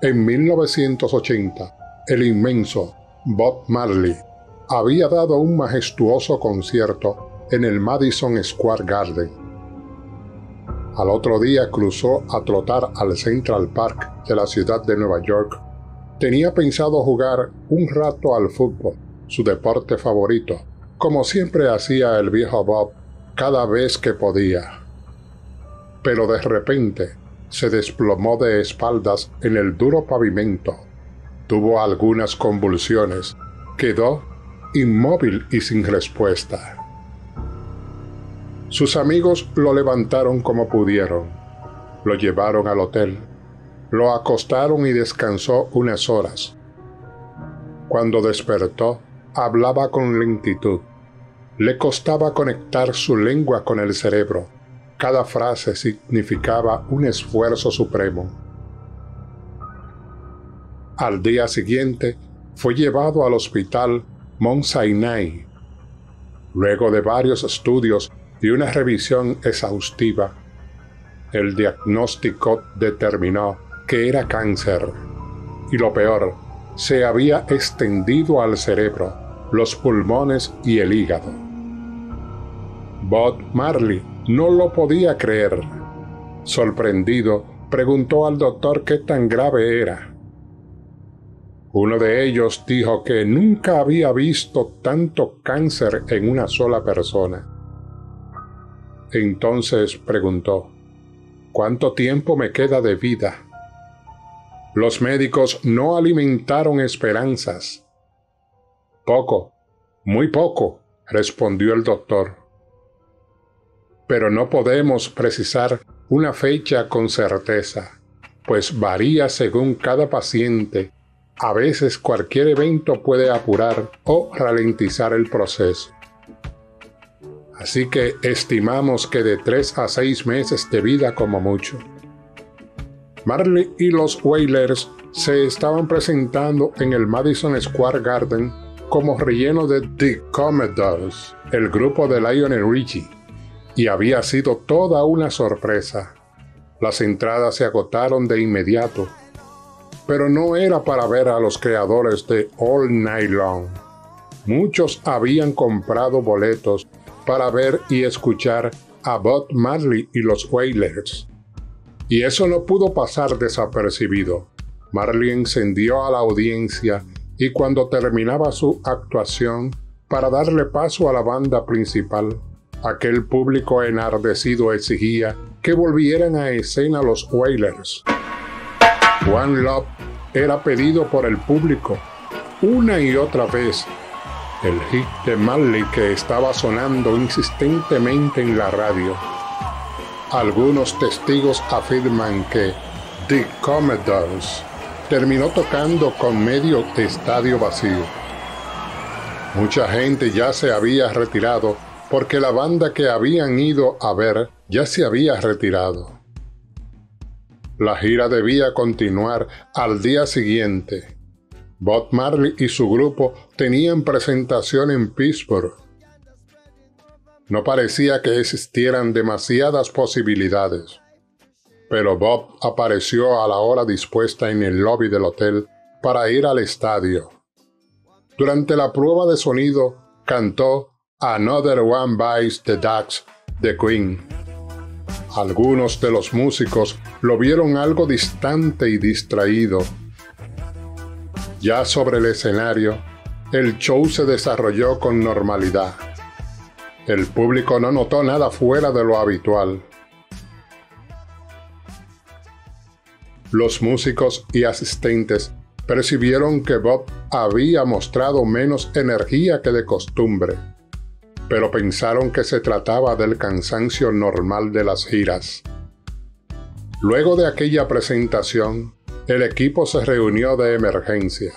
En 1980, el inmenso Bob Marley había dado un majestuoso concierto en el Madison Square Garden. Al otro día cruzó a trotar al Central Park de la ciudad de Nueva York. Tenía pensado jugar un rato al fútbol, su deporte favorito, como siempre hacía el viejo Bob cada vez que podía. Pero de repente se desplomó de espaldas en el duro pavimento. Tuvo algunas convulsiones, quedó inmóvil y sin respuesta. Sus amigos lo levantaron como pudieron. Lo llevaron al hotel. Lo acostaron y descansó unas horas. Cuando despertó, hablaba con lentitud. Le costaba conectar su lengua con el cerebro. Cada frase significaba un esfuerzo supremo. Al día siguiente, fue llevado al hospital Mount Sinai. Luego de varios estudios y una revisión exhaustiva, el diagnóstico determinó que era cáncer, y lo peor, se había extendido al cerebro, los pulmones y el hígado. Bob Marley no lo podía creer. Sorprendido, preguntó al doctor qué tan grave era. Uno de ellos dijo que nunca había visto tanto cáncer en una sola persona. Entonces preguntó: ¿cuánto tiempo me queda de vida? Los médicos no alimentaron esperanzas. Poco, muy poco, respondió el doctor. Pero no podemos precisar una fecha con certeza, pues varía según cada paciente. A veces cualquier evento puede apurar o ralentizar el proceso. Así que estimamos que de 3 a 6 meses de vida como mucho. Marley y los Wailers se estaban presentando en el Madison Square Garden como relleno de The Commodores, el grupo de Lionel Richie, y había sido toda una sorpresa. Las entradas se agotaron de inmediato, pero no era para ver a los creadores de All Night Long. Muchos habían comprado boletos para ver y escuchar a Bob Marley y los Wailers. Y eso no pudo pasar desapercibido. Marley encendió a la audiencia y cuando terminaba su actuación, para darle paso a la banda principal, aquel público enardecido exigía que volvieran a escena los Wailers. One Love era pedido por el público una y otra vez. El hit de Marley que estaba sonando insistentemente en la radio. Algunos testigos afirman que The Commodores terminó tocando con medio estadio vacío. Mucha gente ya se había retirado porque la banda que habían ido a ver ya se había retirado. La gira debía continuar al día siguiente. Bob Marley y su grupo tenían presentación en Pittsburgh. No parecía que existieran demasiadas posibilidades, pero Bob apareció a la hora dispuesta en el lobby del hotel para ir al estadio. Durante la prueba de sonido, cantó Another One Bites the Dust de Queen. Algunos de los músicos lo vieron algo distante y distraído. Ya sobre el escenario, el show se desarrolló con normalidad. El público no notó nada fuera de lo habitual. Los músicos y asistentes percibieron que Bob había mostrado menos energía que de costumbre, pero pensaron que se trataba del cansancio normal de las giras. Luego de aquella presentación, el equipo se reunió de emergencia.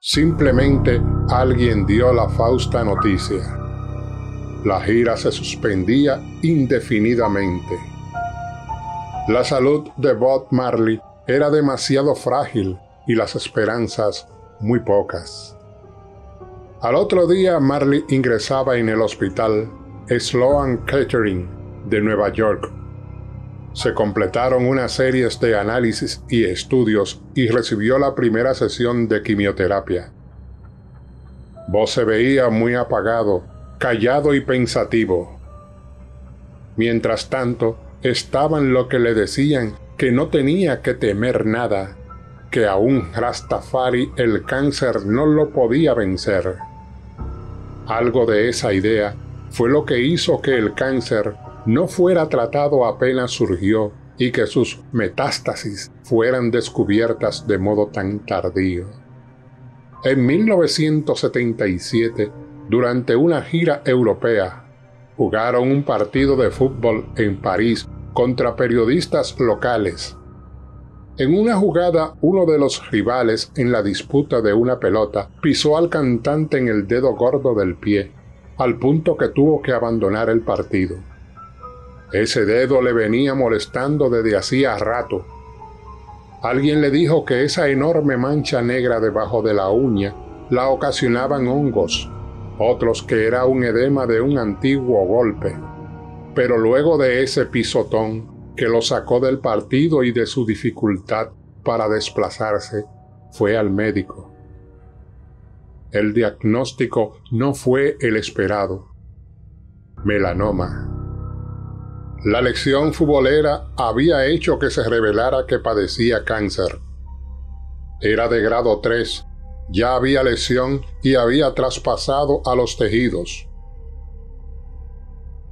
Simplemente alguien dio la fausta noticia. La gira se suspendía indefinidamente. La salud de Bob Marley era demasiado frágil y las esperanzas muy pocas. Al otro día, Marley ingresaba en el hospital Sloan Kettering de Nueva York. Se completaron una serie de análisis y estudios y recibió la primera sesión de quimioterapia. Bob se veía muy apagado, callado y pensativo. Mientras tanto, estaban los que le decían que no tenía que temer nada, que aún Rastafari el cáncer no lo podía vencer. Algo de esa idea fue lo que hizo que el cáncer no fuera tratado apenas surgió y que sus metástasis fueran descubiertas de modo tan tardío. En 1977, durante una gira europea, jugaron un partido de fútbol en París contra periodistas locales. En una jugada, uno de los rivales en la disputa de una pelota pisó al cantante en el dedo gordo del pie, al punto que tuvo que abandonar el partido. Ese dedo le venía molestando desde hacía rato. Alguien le dijo que esa enorme mancha negra debajo de la uña la ocasionaban hongos, otros que era un edema de un antiguo golpe. Pero luego de ese pisotón que lo sacó del partido y de su dificultad para desplazarse, fue al médico. El diagnóstico no fue el esperado: melanoma. La lección futbolera había hecho que se revelara que padecía cáncer. Era de grado 3, ya había lesión y había traspasado a los tejidos.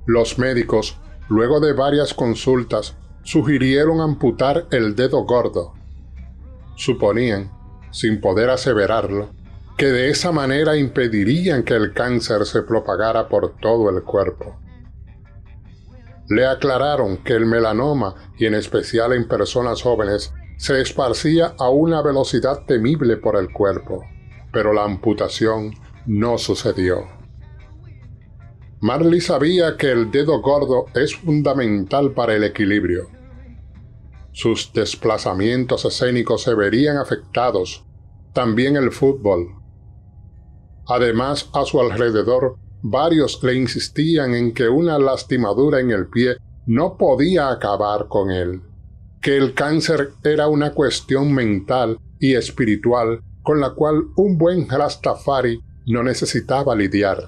Los médicos, luego de varias consultas, sugirieron amputar el dedo gordo. Suponían, sin poder aseverarlo, que de esa manera impedirían que el cáncer se propagara por todo el cuerpo. Le aclararon que el melanoma, y en especial en personas jóvenes, se esparcía a una velocidad temible por el cuerpo, pero la amputación no sucedió. Marley sabía que el dedo gordo es fundamental para el equilibrio. Sus desplazamientos escénicos se verían afectados, también el fútbol. Además, a su alrededor, varios le insistían en que una lastimadura en el pie no podía acabar con él, que el cáncer era una cuestión mental y espiritual con la cual un buen Rastafari no necesitaba lidiar.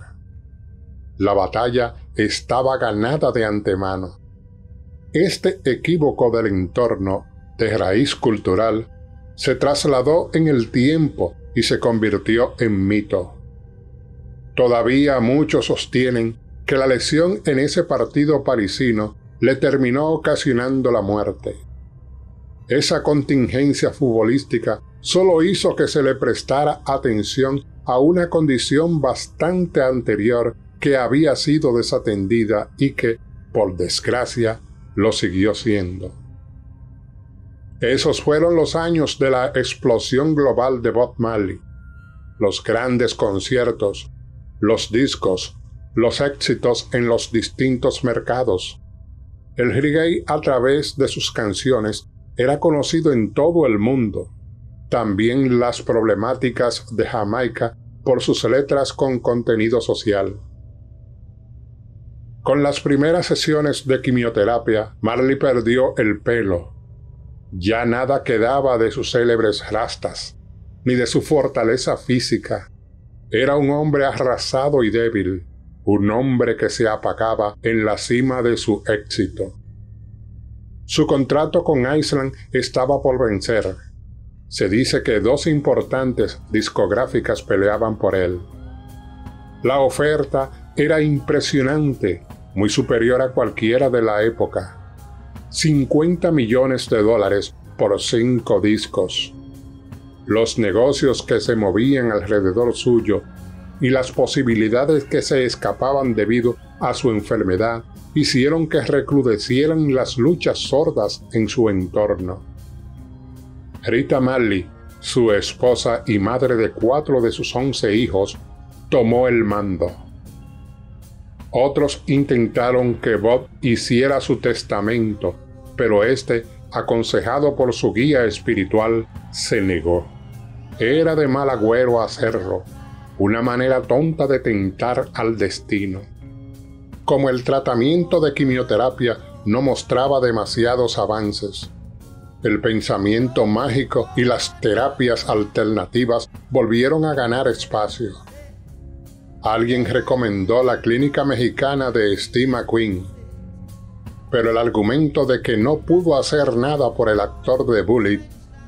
La batalla estaba ganada de antemano. Este equívoco del entorno, de raíz cultural, se trasladó en el tiempo y se convirtió en mito. Todavía muchos sostienen que la lesión en ese partido parisino le terminó ocasionando la muerte. Esa contingencia futbolística solo hizo que se le prestara atención a una condición bastante anterior que había sido desatendida y que, por desgracia, lo siguió siendo. Esos fueron los años de la explosión global de Bob Marley, los grandes conciertos, los discos, los éxitos en los distintos mercados. El reggae, a través de sus canciones, era conocido en todo el mundo. También las problemáticas de Jamaica por sus letras con contenido social. Con las primeras sesiones de quimioterapia, Marley perdió el pelo. Ya nada quedaba de sus célebres rastas, ni de su fortaleza física. Era un hombre arrasado y débil, un hombre que se apagaba en la cima de su éxito. Su contrato con Island estaba por vencer. Se dice que dos importantes discográficas peleaban por él. La oferta era impresionante, muy superior a cualquiera de la época. $50 millones por 5 discos. Los negocios que se movían alrededor suyo y las posibilidades que se escapaban debido a su enfermedad hicieron que recrudecieran las luchas sordas en su entorno. Rita Marley, su esposa y madre de 4 de sus 11 hijos, tomó el mando. Otros intentaron que Bob hiciera su testamento, pero este, aconsejado por su guía espiritual, se negó. Era de mal agüero hacerlo, una manera tonta de tentar al destino. Como el tratamiento de quimioterapia no mostraba demasiados avances. El pensamiento mágico y las terapias alternativas volvieron a ganar espacio. Alguien recomendó la clínica mexicana de Steve McQueen, pero el argumento de que no pudo hacer nada por el actor de Bullitt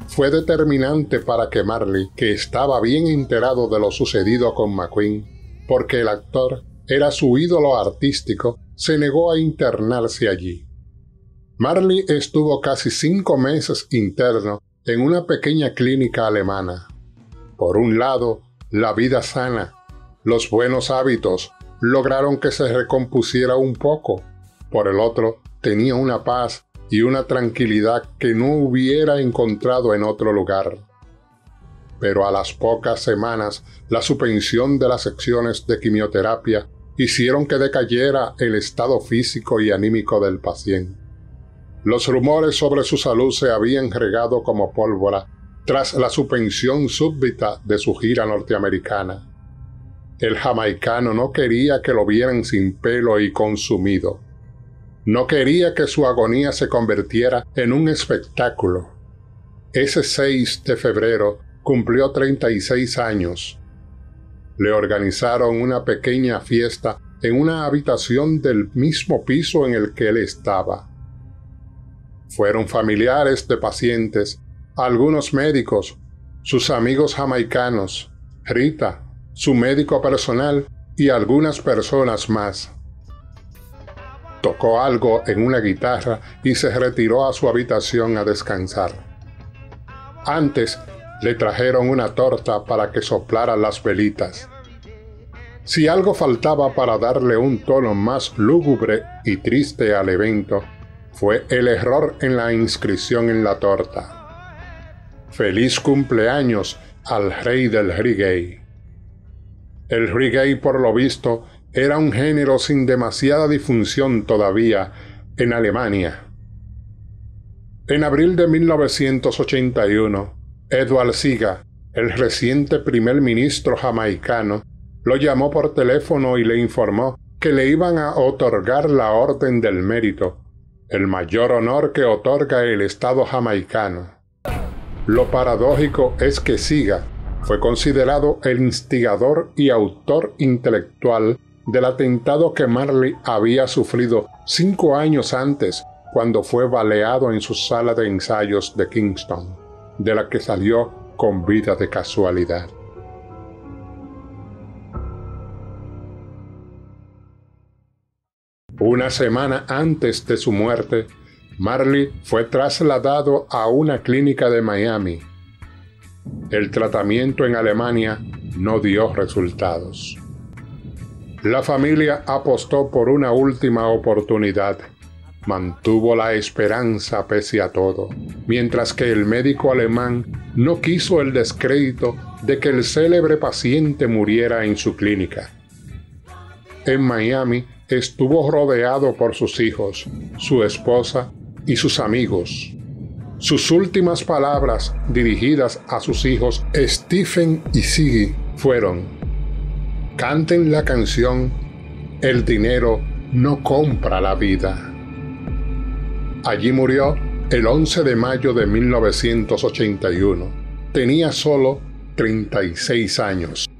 fue determinante para que Marley, que estaba bien enterado de lo sucedido con McQueen, porque el actor era su ídolo artístico, se negó a internarse allí. Marley estuvo casi 5 meses interno en una pequeña clínica alemana. Por un lado, la vida sana, los buenos hábitos lograron que se recompusiera un poco. Por el otro, tenía una paz y una tranquilidad que no hubiera encontrado en otro lugar. Pero a las pocas semanas, la suspensión de las secciones de quimioterapia hicieron que decayera el estado físico y anímico del paciente. Los rumores sobre su salud se habían regado como pólvora tras la suspensión súbita de su gira norteamericana. El jamaicano no quería que lo vieran sin pelo y consumido. No quería que su agonía se convirtiera en un espectáculo. Ese 6 de febrero cumplió 36 años. Le organizaron una pequeña fiesta en una habitación del mismo piso en el que él estaba. Fueron familiares de pacientes, algunos médicos, sus amigos jamaicanos, Rita, su médico personal y algunas personas más. Tocó algo en una guitarra y se retiró a su habitación a descansar. Antes, le trajeron una torta para que soplara las velitas. Si algo faltaba para darle un tono más lúgubre y triste al evento, fue el error en la inscripción en la torta. Feliz cumpleaños al rey del reggae. El reggae, por lo visto, era un género sin demasiada difusión todavía en Alemania. En abril de 1981, Edward Siga, el reciente primer ministro jamaicano, lo llamó por teléfono y le informó que le iban a otorgar la Orden del Mérito, el mayor honor que otorga el Estado jamaicano. Lo paradójico es que Siga fue considerado el instigador y autor intelectual del atentado que Marley había sufrido 5 años antes, cuando fue baleado en su sala de ensayos de Kingston, de la que salió con vida de casualidad. Una semana antes de su muerte, Marley fue trasladado a una clínica de Miami. El tratamiento en Alemania no dio resultados. La familia apostó por una última oportunidad. Mantuvo la esperanza pese a todo, mientras que el médico alemán no quiso el descrédito de que el célebre paciente muriera en su clínica. En Miami estuvo rodeado por sus hijos, su esposa y sus amigos. Sus últimas palabras dirigidas a sus hijos Stephen y Siggy fueron: canten la canción "El dinero no compra la vida". Allí murió el 11 de mayo de 1981. Tenía solo 36 años.